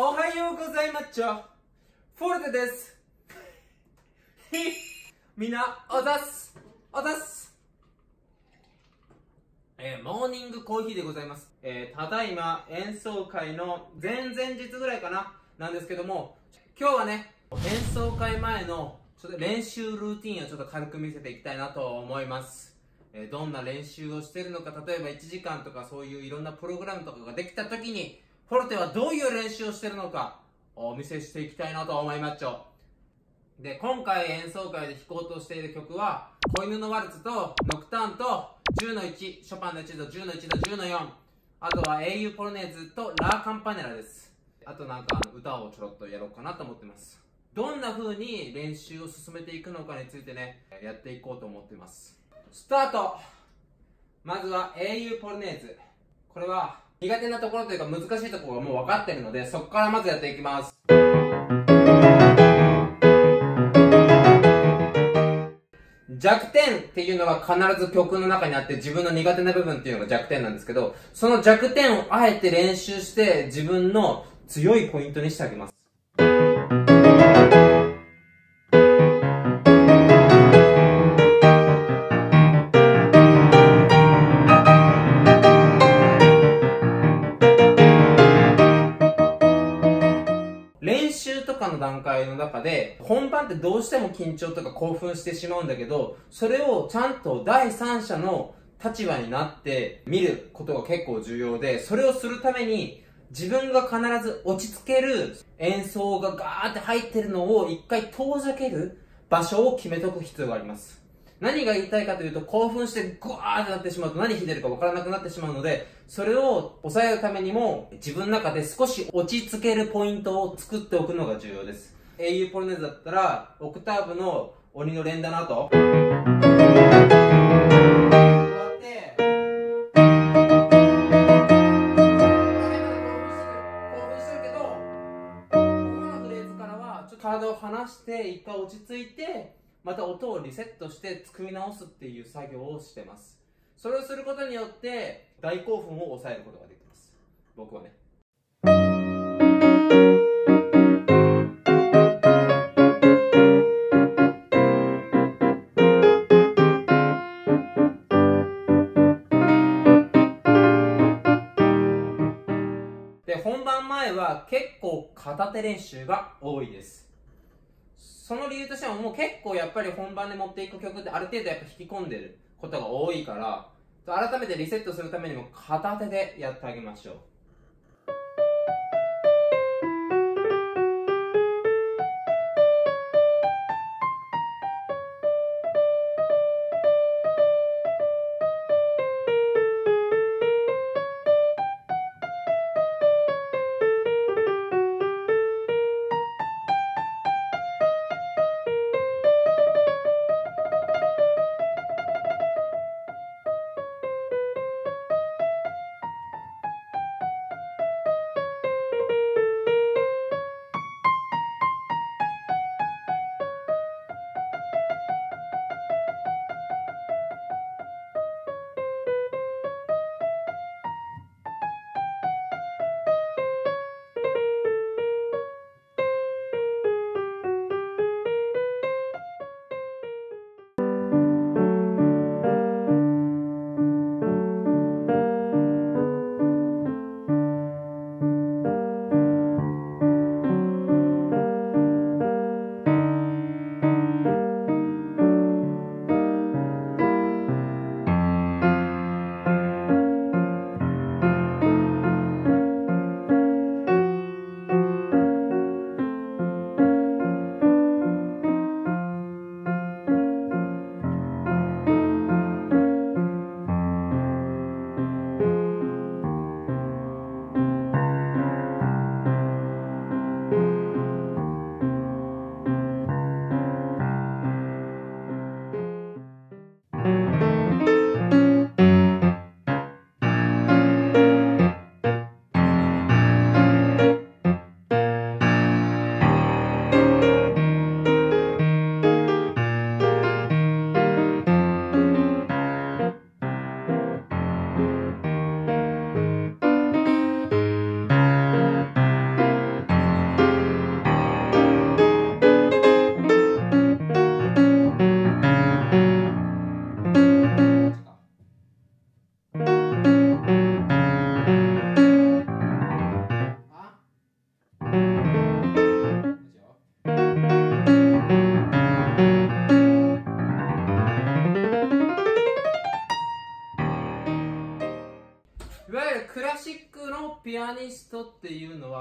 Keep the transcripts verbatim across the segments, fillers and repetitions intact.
おはようございまっちょ、フォルテです。みんな、おだす、おだす。えー、モーニングコーヒーでございます。えー、ただいま演奏会の前々日ぐらいかな、なんですけども、今日はね、演奏会前のちょっと練習ルーティンをちょっと軽く見せていきたいなと思います。えー、どんな練習をしてるのか、例えばいちじかんとかそういういろんなプログラムとかができた時に、フォルテはどういう練習をしてるのか、お見せしていきたいなと思いまっちょ。で、今回演奏会で弾こうとしている曲は、子犬のワルツと、ノクターンと、じゅうのいち、ショパンのいちど、じゅうのいちど、じゅうのよん、あとは英雄ポロネーズと、ラーカンパネラです。あとなんか歌をちょろっとやろうかなと思ってます。どんな風に練習を進めていくのかについてね、やっていこうと思ってます。スタート！まずは英雄ポロネーズ。これは、苦手なところというか難しいところがもう分かってるので、そこからまずやっていきます。弱点っていうのが必ず曲の中にあって、自分の苦手な部分っていうのが弱点なんですけど、その弱点をあえて練習して自分の強いポイントにしてあげます。段階の中で本番ってどうしても緊張とか興奮してしまうんだけど、それをちゃんと第三者の立場になって見ることが結構重要で、それをするために自分が必ず落ち着ける、演奏がガーって入ってるのを一回遠ざける場所を決めとく必要があります。何が言いたいかというと、興奮してグワーってなってしまうと何弾いてるか分からなくなってしまうので、それを抑えるためにも自分の中で少し落ち着けるポイントを作っておくのが重要です。英雄ポロネーズだったらオクターブの鬼の連打の後、こうやって興奮してるけど、ここのフレーズからはちょっと体を離して一回落ち着いて、また音をリセットして作り直すっていう作業をしてます。それをすることによって大興奮を抑えることができます。僕はね、で本番前は結構片手練習が多いです。その理由としては、もう結構やっぱり本番で持っていく曲ってある程度やっぱ引き込んでることが多いから、改めてリセットするためにも片手でやってあげましょう。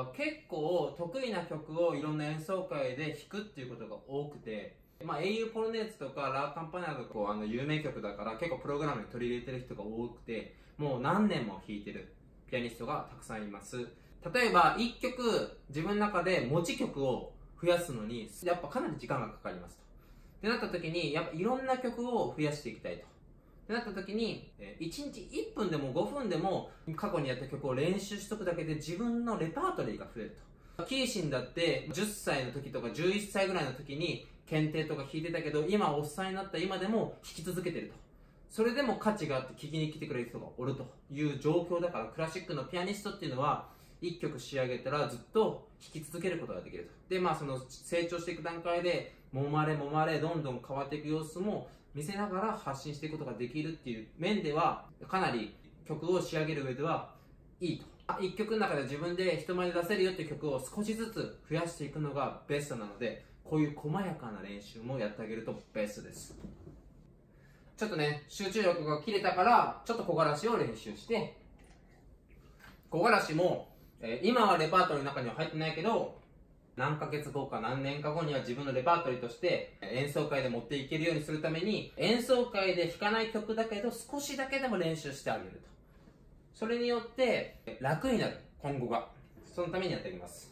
は結構得意な曲をいろんな演奏会で弾くっていうことが多くて、まあ、英雄ポロネーズとかラ・カンパネラとかあの有名曲だから結構プログラムに取り入れてる人が多くて、もう何年も弾いてるピアニストがたくさんいます。例えばいっきょく自分の中で持ち曲を増やすのにやっぱかなり時間がかかりますと。ってなった時にやっぱいろんな曲を増やしていきたいと。ってなった時にいちにちいっぷんでもごふんでも過去にやった曲を練習しとくだけで自分のレパートリーが増えると。キーシンだってじゅっさいの時とかじゅういっさいぐらいの時に検定とか弾いてたけど、今おっさんになった今でも弾き続けてると。それでも価値があって聴きに来てくれる人がおるという状況だから、クラシックのピアニストっていうのはいっきょく仕上げたらずっと弾き続けることができると。で、まあその成長していく段階で、揉まれ揉まれどんどん変わっていく様子も見せながら発信していくことができるっていう面では、かなり曲を仕上げる上ではいいと。いっきょくの中で自分で人前で出せるよっていう曲を少しずつ増やしていくのがベストなので、こういう細やかな練習もやってあげるとベストです。ちょっとね、集中力が切れたから、ちょっと木枯らしを練習して、木枯らしも、えー、今はレパートリーの中には入ってないけど、何ヶ月後か何年か後には自分のレパートリーとして演奏会で持っていけるようにするために、演奏会で弾かない曲だけど少しだけでも練習してあげると。それによって楽になる、今後が。そのためにやっていきます。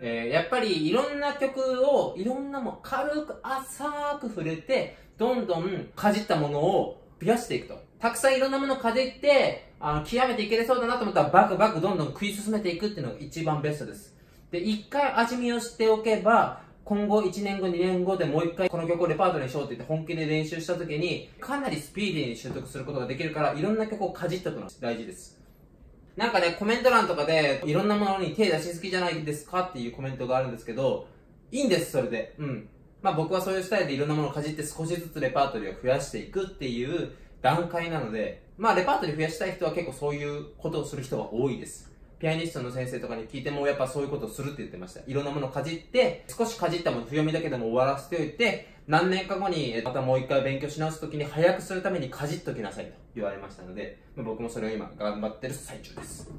えー、やっぱりいろんな曲をいろんなも軽く浅く触れて、どんどんかじったものを増やしていくと。たくさんいろんなものをかじって、あの、極めていけれそうだなと思ったら、バクバクどんどん食い進めていくっていうのが一番ベストです。で、一回味見をしておけば、今後いちねんご、にねんごでもう一回この曲をレパートリーにしようって言って本気で練習した時に、かなりスピーディーに習得することができるから、いろんな曲をかじっておくのが大事です。なんかね、コメント欄とかで、いろんなものに手出しすぎじゃないですかっていうコメントがあるんですけど、いいんです、それで。うん。まあ僕はそういうスタイルでいろんなものをかじって少しずつレパートリーを増やしていくっていう段階なので、まあレパートリー増やしたい人は結構そういうことをする人が多いです。ピアニストの先生とかに聞いてもやっぱそういうことをするって言ってました。いろんなものをかじって、少しかじったもの強みだけでも終わらせておいて、何年か後にまたもう一回勉強し直すときに早くするためにかじっときなさいと言われましたので、まあ、僕もそれを今頑張ってる最中です。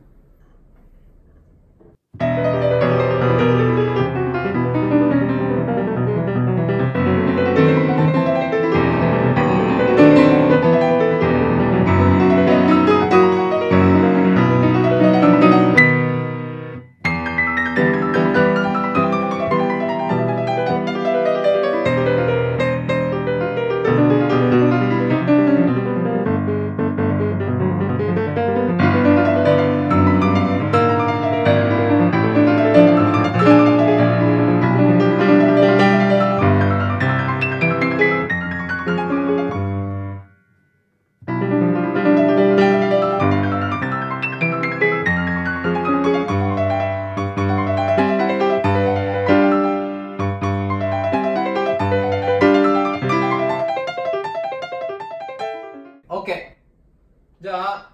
じゃあ、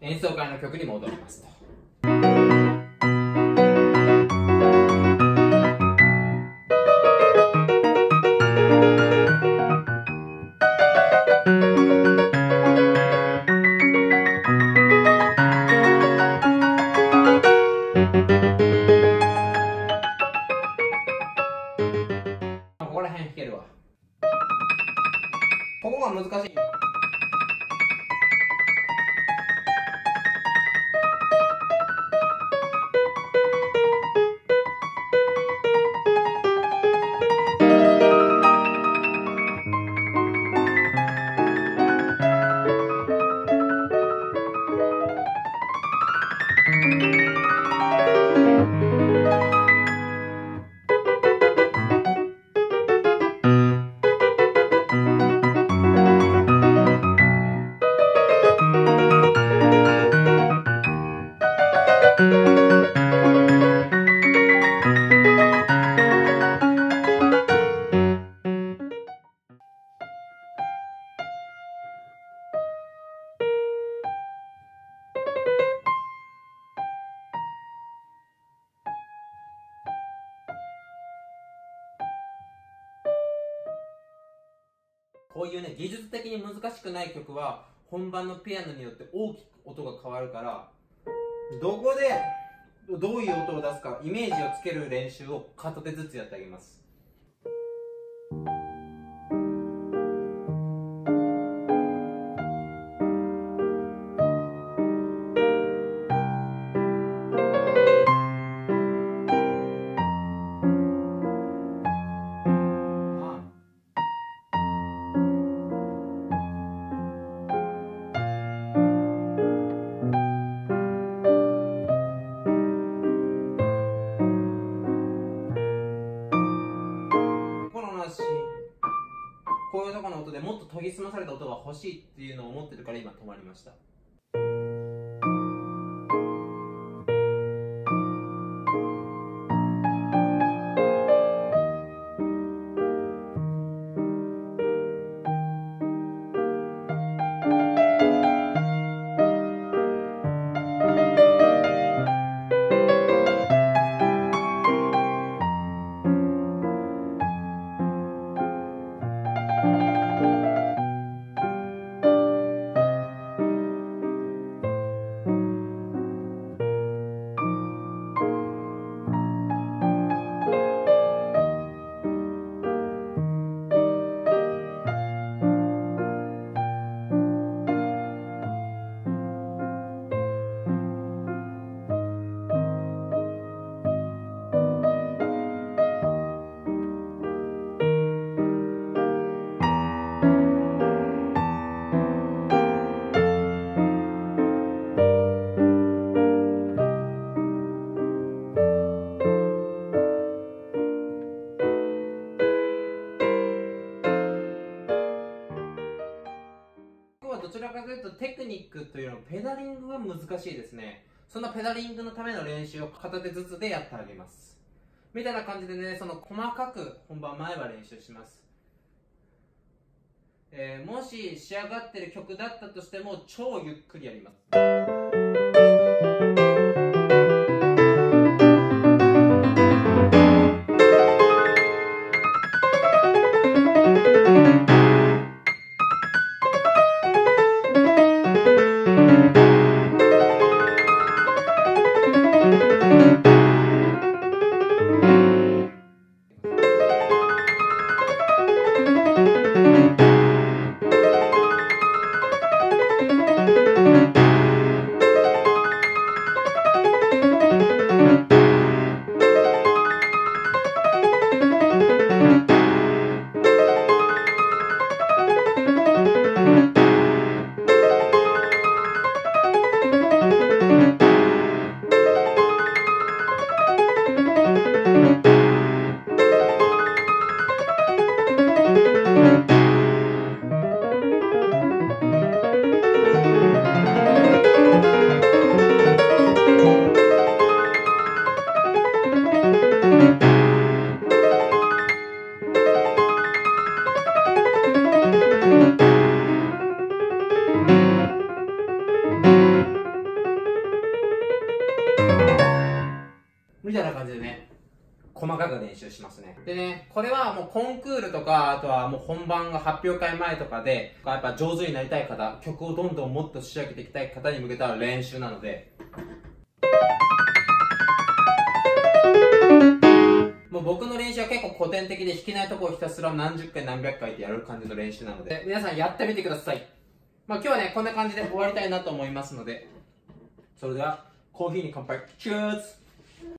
演奏会の曲に戻りますと。ここら辺弾けるわ。ここが難しい。こういうね、技術的に難しくない曲は本番のピアノによって大きく音が変わるから、どこでどういう音を出すかイメージをつける練習を片手ずつやってあげます。こういうところの音でもっと研ぎ澄まされた音が欲しいっていうのを思ってるから今止まりました。どちらかというとテクニックというのはペダリングは難しいですね。そのペダリングのための練習を片手ずつでやってあげますみたいな感じでね、その細かく本番前は練習します。えー、もし仕上がってる曲だったとしても超ゆっくりやります。みたいな感じでね、細かく練習しますね。でね、これはもうコンクールとか、あとはもう本番が発表会前とかで、やっぱ上手になりたい方、曲をどんどんもっと仕上げていきたい方に向けた練習なので、もう僕の練習は結構古典的で弾けないとこをひたすら何十回何百回ってやる感じの練習なので、皆さんやってみてください。まあ今日はね、こんな感じで終わりたいなと思いますので、それではコーヒーに乾杯。チューズ。